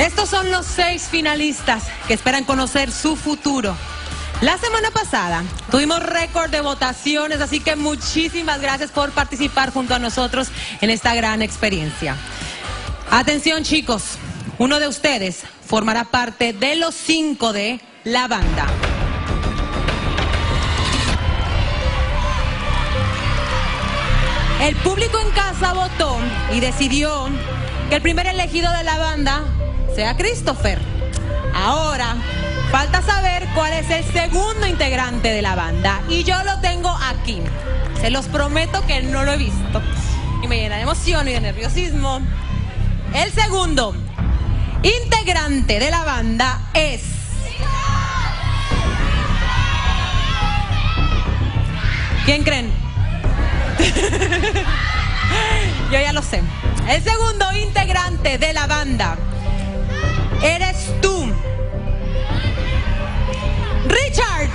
Estos son los 6 finalistas que esperan conocer su futuro. La semana pasada tuvimos récord de votaciones, así que muchísimas gracias por participar junto a nosotros en esta gran experiencia. Atención, chicos, uno de ustedes formará parte de los 5 de la banda. El público en casa votó y decidió que el primer elegido de la banda sea Christopher. Ahora, falta saber cuál es el segundo integrante de la banda. Y yo lo tengo aquí. Se los prometo que no lo he visto. Y me llena de emoción y de nerviosismo. El segundo integrante de la banda es... ¿Quién creen? Yo ya lo sé. El segundo integrante de la banda eres tú, Richard.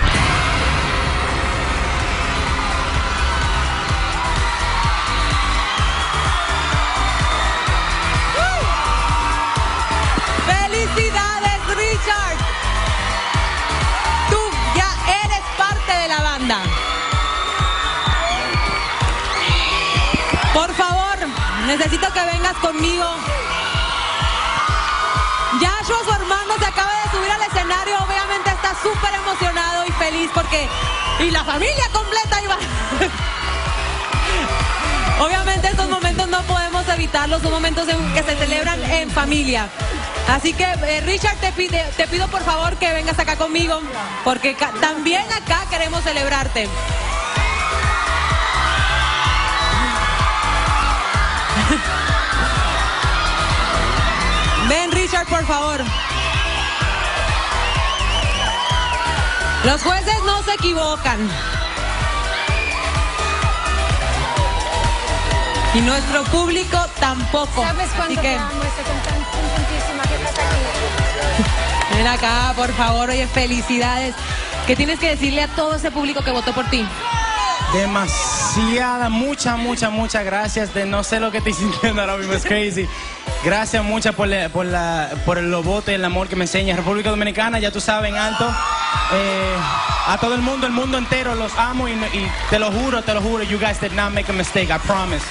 ¡Felicidades, Richard! Tú ya eres parte de la banda. Por favor, necesito que vengas conmigo. Yashua, su hermano, se acaba de subir al escenario. Obviamente está súper emocionado y feliz porque... Y la familia completa iba. Obviamente estos momentos no podemos evitarlos. Son momentos que se celebran en familia. Así que, Richard, te pido por favor que vengas acá conmigo, porque también acá queremos celebrarte. Ven, Richard, por favor. Los jueces no se equivocan. Y nuestro público tampoco. ¿Sabes cuánto te amo? Estoy contentísima que estás aquí. Ven acá, por favor. Oye, felicidades. ¿Qué tienes que decirle a todo ese público que votó por ti? Demasiada, muchas gracias. No sé lo que estoy sintiendo ahora mismo, es crazy. Gracias muchas por los votos y el amor que me enseñas. República Dominicana, ya tú sabes, en alto. A todo el mundo entero, los amo y te lo juro, you guys did not make a mistake, I promise.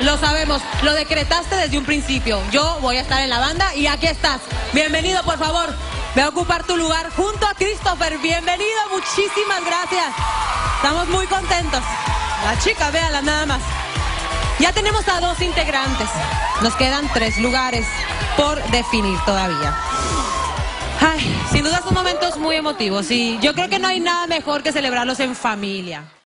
Lo sabemos, lo decretaste desde un principio. Yo voy a estar en la banda y aquí estás. Bienvenido, por favor. Ve a ocupar tu lugar junto a Christopher. Bienvenido, muchísimas gracias. Estamos muy contentos. La chica, véala nada más. Ya tenemos a 2 integrantes. Nos quedan 3 lugares por definir todavía. Ay, sin duda son momentos muy emotivos y yo creo que no hay nada mejor que celebrarlos en familia.